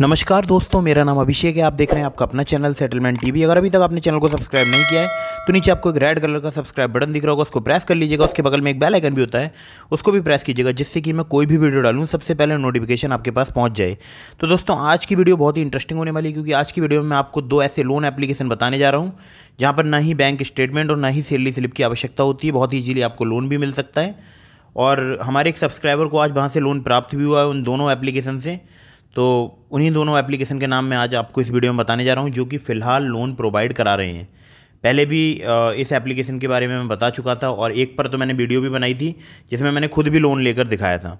नमस्कार दोस्तों, मेरा नाम अभिषेक है। आप देख रहे हैं आपका अपना चैनल सेटलमेंट टीवी। अगर अभी तक आपने चैनल को सब्सक्राइब नहीं किया है तो नीचे आपको एक रेड कलर का सब्सक्राइब बटन दिख रहा होगा, उसको प्रेस कर लीजिएगा। उसके बगल में एक बेल आइकन भी होता है, उसको भी प्रेस कीजिएगा, जिससे कि मैं कोई भी वीडियो डालूँ सबसे पहले नोटिफिकेशन आपके पास पहुँच जाए। तो दोस्तों, आज की वीडियो बहुत ही इंटरेस्टिंग होने वाली है, क्योंकि आज की वीडियो में मैं आपको दो ऐसे लोन एप्लीकेशन बताने जा रहा हूँ जहाँ पर ना ही बैंक स्टेटमेंट और ना ही सैलरी स्लिप की आवश्यकता होती है। बहुत ईजिली आपको लोन भी मिल सकता है और हमारे एक सब्सक्राइबर को आज वहाँ से लोन प्राप्त भी हुआ है उन दोनों एप्लीकेशन से। तो उन्हीं दोनों एप्लीकेशन के नाम मैं आज आपको इस वीडियो में बताने जा रहा हूँ, जो कि फ़िलहाल लोन प्रोवाइड करा रहे हैं। पहले भी इस एप्लीकेशन के बारे में मैं बता चुका था और एक पर तो मैंने वीडियो भी बनाई थी जिसमें मैंने खुद भी लोन लेकर दिखाया था।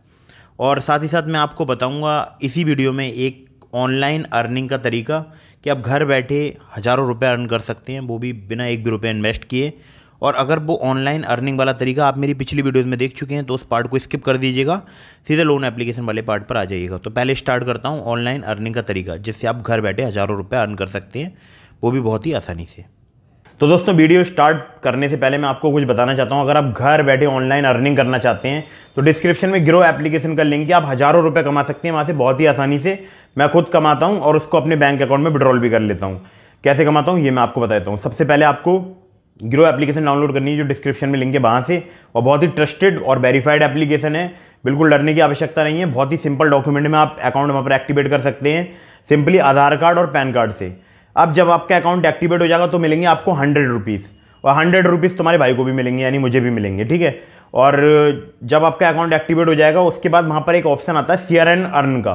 और साथ ही साथ मैं आपको बताऊँगा इसी वीडियो में एक ऑनलाइन अर्निंग का तरीका कि आप घर बैठे हज़ारों रुपये अर्न कर सकते हैं, वो भी बिना एक भी रुपये इन्वेस्ट किए। और अगर वो ऑनलाइन अर्निंग वाला तरीका आप मेरी पिछली वीडियोज़ में देख चुके हैं तो उस पार्ट को स्किप कर दीजिएगा, सीधे लोन एप्लीकेशन वाले पार्ट पर आ जाइएगा। तो पहले स्टार्ट करता हूँ ऑनलाइन अर्निंग का तरीका, जिससे आप घर बैठे हज़ारों रुपये अर्न कर सकते हैं, वो भी बहुत ही आसानी से। तो दोस्तों, वीडियो स्टार्ट करने से पहले मैं आपको कुछ बताना चाहता हूँ। अगर आप घर बैठे ऑनलाइन अर्निंग करना चाहते हैं तो डिस्क्रिप्शन में ग्रो एप्लीकेशन का लिंक है, आप हज़ारों रुपये कमा सकते हैं वहाँ से बहुत ही आसानी से। मैं खुद कमाता हूँ और उसको अपने बैंक अकाउंट में विड्रॉल भी कर लेता हूँ। कैसे कमाता हूँ ये मैं आपको बताता हूँ। सबसे पहले आपको ग्रो एप्लीकेशन डाउनलोड करनी है, जो डिस्क्रिप्शन में लिंक है वहाँ से, और बहुत ही ट्रस्टेड और वेरीफाइड एप्लीकेशन है, बिल्कुल डरने की आवश्यकता नहीं है। बहुत ही सिंपल डॉक्यूमेंट में आप अकाउंट वहाँ पर एक्टिवेट कर सकते हैं, सिंपली आधार कार्ड और पैन कार्ड से। अब जब आपका अकाउंट एक्टिवेट हो जाएगा तो मिलेंगे आपको 100 रुपीज़, और 100 रुपीज़ तुम्हारे भाई को भी मिलेंगे, यानी मुझे भी मिलेंगे, ठीक है। और जब आपका अकाउंट एक्टिवेट हो जाएगा उसके बाद वहाँ पर एक ऑप्शन आता है शेयर एंड अर्न का।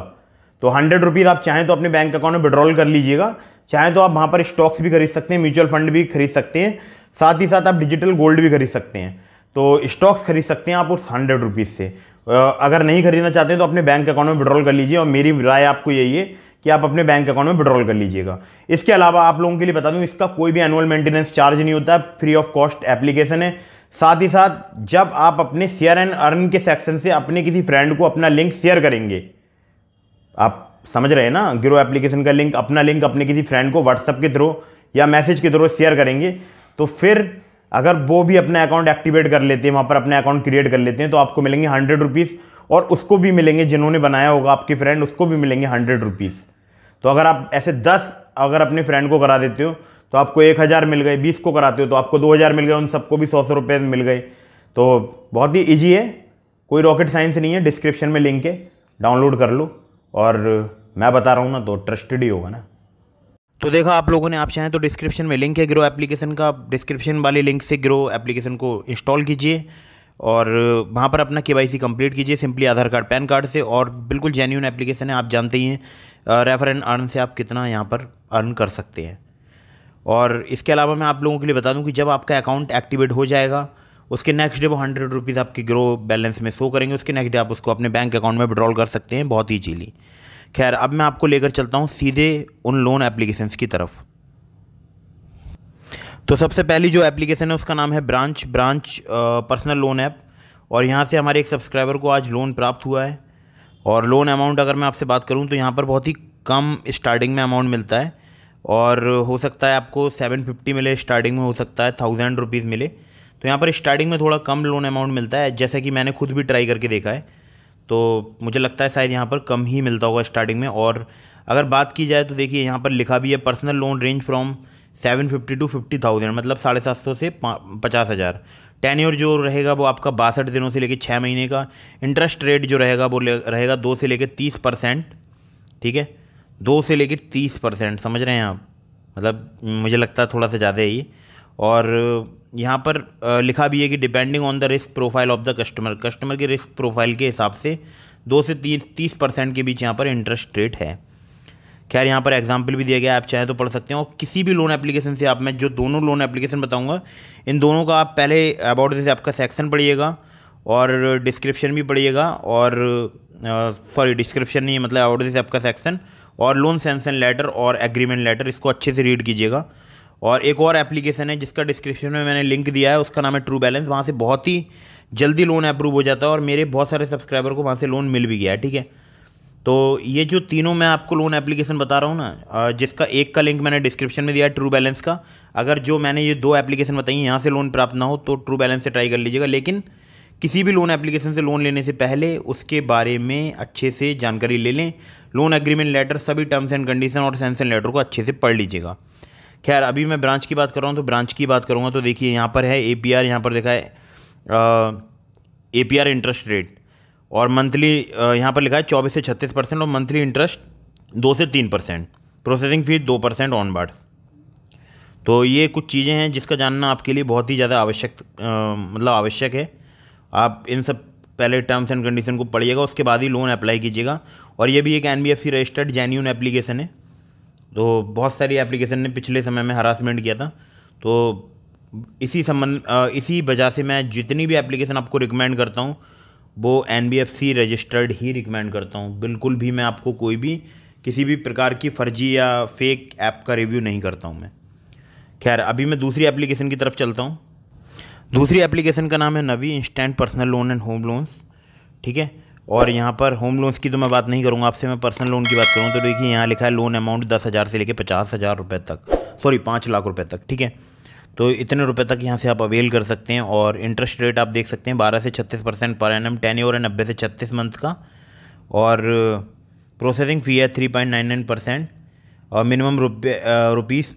तो 100 रुपीज़ आप चाहें तो अपने बैंक अकाउंट में विड्रॉल कर लीजिएगा, चाहें तो आप वहाँ पर स्टॉक्स भी खरीद सकते हैं, म्यूचुअल फंड भी खरीद सकते हैं, साथ ही साथ आप डिजिटल गोल्ड भी खरीद सकते हैं। तो स्टॉक्स खरीद सकते हैं आप उस 100 रुपीज़ से। अगर नहीं खरीदना चाहते हैं तो अपने बैंक अकाउंट में विड्रॉल कर लीजिए, और मेरी राय आपको यही है कि आप अपने बैंक अकाउंट में विड्रॉल कर लीजिएगा। इसके अलावा आप लोगों के लिए बता दूं, इसका कोई भी एनुअल मेंटेनेंस चार्ज नहीं होता, फ्री ऑफ कॉस्ट एप्लीकेशन है। साथ ही साथ जब आप अपने शेयर एंड अर्न के सेक्शन से अपने किसी फ्रेंड को अपना लिंक शेयर करेंगे, आप समझ रहे हैं ना, ग्रो एप्लीकेशन का लिंक अपने किसी फ्रेंड को व्हाट्सएप के थ्रू या मैसेज के थ्रू शेयर करेंगे, तो फिर अगर वो भी अपना अकाउंट एक्टिवेट कर लेते हैं, वहाँ पर अपना अकाउंट क्रिएट कर लेते हैं, तो आपको मिलेंगे 100 रुपीज़, और उसको भी मिलेंगे, जिन्होंने बनाया होगा आपके फ्रेंड, उसको भी मिलेंगे 100 रुपीज़। तो अगर आप ऐसे 10 अगर अपने फ्रेंड को करा देते हो तो आपको 1000 मिल गए, 20 को कराते हो तो आपको 2000 मिल गए, उन सबको भी 100 रुपये मिल गए। तो बहुत ही ईजी है, कोई रॉकेट साइंस नहीं है। डिस्क्रिप्शन में लिंक है, डाउनलोड कर लो, और मैं बता रहा हूँ ना तो ट्रस्टेड ही होगा ना। तो देखा आप लोगों ने, आप चाहें तो डिस्क्रिप्शन में लिंक है ग्रो एप्लीकेशन का, डिस्क्रिप्शन वाले लिंक से ग्रो एप्लीकेशन को इंस्टॉल कीजिए और वहाँ पर अपना KYC कंप्लीट कीजिए, simply Aadhaar card PAN card से। और बिल्कुल जेन्युइन एप्लीकेशन है, आप जानते ही हैं रेफर एंड अर्न से आप कितना यहाँ पर अर्न कर सकते हैं। और इसके अलावा मैं आप लोगों के लिए बता दूँ कि जब आपका अकाउंट एक्टिवेट हो जाएगा उसके नेक्स्ट डे वो 100 रुपीज़ आपके ग्रो बैलेंस में शो करेंगे, उसके नेक्स्ट डे आप उसको अपने बैंक अकाउंट में विड्रॉल कर सकते हैं बहुत ईजीली। खैर, अब मैं आपको लेकर चलता हूँ सीधे उन लोन एप्लीकेशंस की तरफ। तो सबसे पहली जो एप्लीकेशन है उसका नाम है ब्रांच पर्सनल लोन ऐप, और यहाँ से हमारे एक सब्सक्राइबर को आज लोन प्राप्त हुआ है। और लोन अमाउंट अगर मैं आपसे बात करूँ तो यहाँ पर बहुत ही कम स्टार्टिंग में अमाउंट मिलता है, और हो सकता है आपको 750 मिले स्टार्टिंग में, हो सकता है 1000 रुपीज़ मिले। तो यहाँ पर स्टार्टिंग में थोड़ा कम लोन अमाउंट मिलता है, जैसा कि मैंने खुद भी ट्राई करके देखा है। तो मुझे लगता है शायद यहाँ पर कम ही मिलता होगा स्टार्टिंग में। और अगर बात की जाए तो देखिए यहाँ पर लिखा भी है personal loan range from 750 to 50,000, मतलब 750 से 50,000। टेन्योर जो रहेगा वो आपका 62 दिनों से लेकर 6 महीने का। इंटरेस्ट रेट जो रहेगा वो रहेगा 2 से लेकर 30%, ठीक है, 2 से लेकर 30%, समझ रहे हैं आप, मतलब मुझे लगता है थोड़ा सा ज़्यादा ही। और यहाँ पर लिखा भी है कि depending on the risk profile of the customer, customer के रिस्क प्रोफाइल के हिसाब से 2 से 30% के बीच यहाँ पर इंटरेस्ट रेट है। खैर, यहाँ पर एग्जाम्पल भी दिया गया है, आप चाहें तो पढ़ सकते हैं। और किसी भी लोन एप्लीकेशन से आप, मैं जो दोनों लोन एप्लीकेशन बताऊँगा इन दोनों का आप पहले अबाउट दिस आपका सेक्शन पढ़िएगा और डिस्क्रिप्शन भी पढ़िएगा, और सॉरी डिस्क्रिप्शन नहीं है, मतलब अबाउट दिस आपका सेक्शन और लोन सैंक्शन लेटर और एग्रीमेंट लेटर, इसको अच्छे से रीड कीजिएगा। और एक और एप्लीकेशन है जिसका डिस्क्रिप्शन में मैंने लिंक दिया है, उसका नाम है ट्रू बैलेंस। वहाँ से बहुत ही जल्दी लोन अप्रूव हो जाता है और मेरे बहुत सारे सब्सक्राइबर को वहाँ से लोन मिल भी गया है, ठीक है। तो ये जो तीनों मैं आपको लोन एप्लीकेशन बता रहा हूँ ना, जिसका एक का लिंक मैंने डिस्क्रिप्शन में दिया है ट्रू बैलेंस का। अगर जो मैंने ये दो एप्लीकेशन बताई यहाँ से लोन प्राप्त ना हो तो ट्रू बैलेंस से ट्राई कर लीजिएगा, लेकिन किसी भी लोन एप्लीकेशन से लोन लेने से पहले उसके बारे में अच्छे से जानकारी ले लें। लोन एग्रीमेंट लेटर, सभी टर्म्स एंड कंडीशन और सैंक्शन लेटर को अच्छे से पढ़ लीजिएगा। खैर अभी मैं ब्रांच की बात कर रहा हूँ, तो ब्रांच की बात करूँगा तो देखिए यहाँ पर है APR, यहाँ पर देखा है APR इंटरेस्ट रेट और मंथली यहाँ पर लिखा है 24 से 36% और मंथली इंटरेस्ट 2 से 3%, प्रोसेसिंग फीस 2% ऑन बार्ड। तो ये कुछ चीज़ें हैं जिसका जानना आपके लिए बहुत ही ज़्यादा आवश्यक है। आप इन सब पहले टर्म्स एंड कंडीशन को पढ़िएगा, उसके बाद ही लोन अप्लाई कीजिएगा। और ये भी एक NBFC रजिस्टर्ड जेन्यून एप्लीकेशन है। तो बहुत सारी एप्लीकेशन ने पिछले समय में हरासमेंट किया था, तो इसी वजह से मैं जितनी भी एप्लीकेशन आपको रिकमेंड करता हूँ वो NBFC रजिस्टर्ड ही रिकमेंड करता हूँ। बिल्कुल भी मैं आपको किसी भी प्रकार की फर्जी या फेक ऐप का रिव्यू नहीं करता हूँ मैं। खैर अभी मैं दूसरी एप्लीकेशन की तरफ चलता हूँ। दूसरी एप्लीकेशन का नाम है Navi, instant personal loan and home loans, ठीक है। और यहाँ पर होम लोन्स की तो मैं बात नहीं करूँगा आपसे, मैं पर्सनल लोन की बात करूँ तो देखिए यहाँ लिखा है लोन अमाउंट 10,000 से लेकर 50,000 रुपये तक, सॉरी 5 लाख रुपये तक, ठीक है। तो इतने रुपए तक यहाँ से आप अवेल कर सकते हैं और इंटरेस्ट रेट आप देख सकते हैं 12 से 36% पर एनम, 10 ईयर है 90 से 36 मंथ का, और प्रोसेसिंग फ़ी है 3.99% और minimum rupees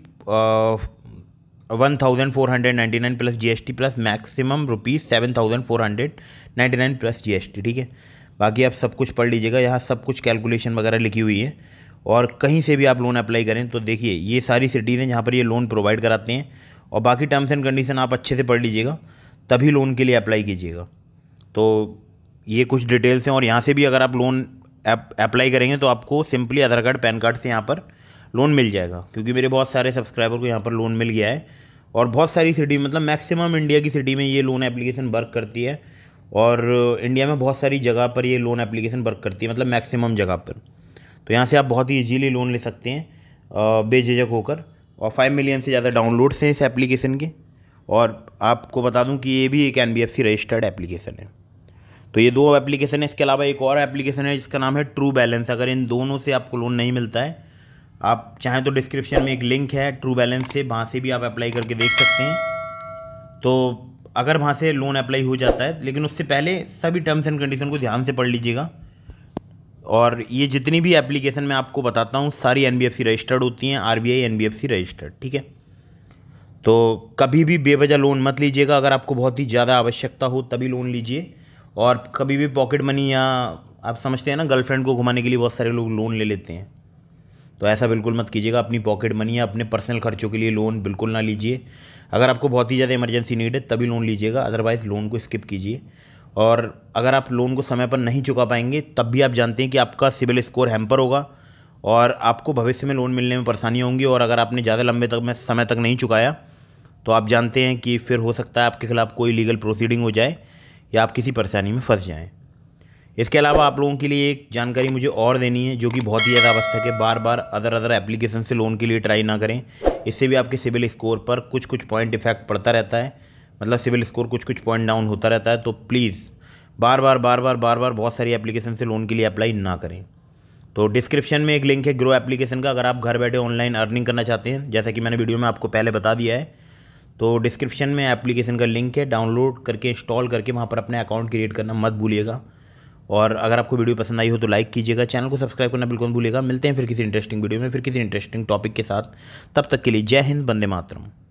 1,499 plus GST plus maximum rupees 7,499 plus GST, ठीक है। बाकी आप सब कुछ पढ़ लीजिएगा, यहाँ सब कुछ कैलकुलेशन वगैरह लिखी हुई है। और कहीं से भी आप लोन अप्लाई करें तो देखिए ये सारी सिटीज़ हैं जहाँ पर ये लोन प्रोवाइड कराते हैं, और बाकी टर्म्स एंड कंडीशन आप अच्छे से पढ़ लीजिएगा तभी लोन के लिए अप्लाई कीजिएगा। तो ये कुछ डिटेल्स हैं, और यहाँ से भी अगर आप लोन अप्लाई करेंगे तो आपको simply Aadhaar card, PAN card से यहाँ पर लोन मिल जाएगा, क्योंकि मेरे बहुत सारे सब्सक्राइबर को यहाँ पर लोन मिल गया है। और बहुत सारी सिटी, मतलब मैक्सिमम इंडिया की सिटी में ये लोन एप्लीकेशन वर्क करती है, और इंडिया में बहुत सारी जगह पर ये लोन एप्लीकेशन वर्क करती है, मतलब मैक्सिमम जगह पर। तो यहाँ से आप बहुत ही ईजीली लोन ले सकते हैं बेझिझक होकर, और 5 मिलियन से ज़्यादा डाउनलोड्स हैं इस एप्लीकेशन के। और आपको बता दूं कि ये भी एक NBFC रजिस्टर्ड एप्लीकेशन है। तो ये दो एप्लीकेशन है, इसके अलावा एक और एप्लीकेशन है जिसका नाम है ट्रू बैलेंस। अगर इन दोनों से आपको लोन नहीं मिलता है, आप चाहें तो डिस्क्रिप्शन में एक लिंक है ट्रू बैलेंस से, वहाँ से भी आप अप्लाई करके देख सकते हैं। तो अगर वहाँ से लोन अप्लाई हो जाता है, लेकिन उससे पहले सभी टर्म्स एंड कंडीशन को ध्यान से पढ़ लीजिएगा। और ये जितनी भी एप्लीकेशन मैं आपको बताता हूँ सारी NBFC रजिस्टर्ड होती हैं, RBI NBFC रजिस्टर्ड, ठीक है। तो कभी भी बेवजह लोन मत लीजिएगा, अगर आपको बहुत ही ज़्यादा आवश्यकता हो तभी लोन लीजिए। और कभी भी पॉकेट मनी या आप समझते हैं ना, गर्लफ्रेंड को घुमाने के लिए बहुत सारे लोग लोन ले लेते हैं, तो ऐसा बिल्कुल मत कीजिएगा। अपनी पॉकेट मनी या अपने पर्सनल खर्चों के लिए लोन बिल्कुल ना लीजिए। अगर आपको बहुत ही ज़्यादा इमरजेंसी नीड है तभी लोन लीजिएगा, अदरवाइज़ लोन को स्किप कीजिए। और अगर आप लोन को समय पर नहीं चुका पाएंगे तब भी आप जानते हैं कि आपका सिबिल स्कोर हैम्पर होगा और आपको भविष्य में लोन मिलने में परेशानी होंगी। और अगर आपने ज़्यादा लंबे समय तक नहीं चुकाया तो आप जानते हैं कि फिर हो सकता है आपके खिलाफ़ कोई लीगल प्रोसीडिंग हो जाए या आप किसी परेशानी में फंस जाएँ। इसके अलावा आप लोगों के लिए एक जानकारी मुझे और देनी है जो कि बहुत ही ज़्यादा आवश्यक है। बार बार अदर एप्लीकेशन से लोन के लिए ट्राई ना करें, इससे भी आपके सिबिल स्कोर पर कुछ पॉइंट इफेक्ट पड़ता रहता है, मतलब सिबिल स्कोर कुछ पॉइंट डाउन होता रहता है। तो प्लीज़ बार बार बहुत सारी एप्लीकेशन से लोन के लिए अप्लाई ना करें। तो डिस्क्रिप्शन में एक लिंक है ग्रो एप्लीकेशन का, अगर आप घर बैठे ऑनलाइन अर्निंग करना चाहते हैं, जैसा कि मैंने वीडियो में आपको पहले बता दिया है। तो डिस्क्रिप्शन में एप्लीकेशन का लिंक है, डाउनलोड करके इंस्टॉल करके वहाँ पर अपने अकाउंट क्रिएट करना मत भूलिएगा। और अगर आपको वीडियो पसंद आई हो तो लाइक कीजिएगा, चैनल को सब्सक्राइब करना बिल्कुल भूलिएगा। मिलते हैं फिर किसी इंटरेस्टिंग वीडियो में, फिर किसी इंटरेस्टिंग टॉपिक के साथ। तब तक के लिए जय हिंद, वंदे मातरम।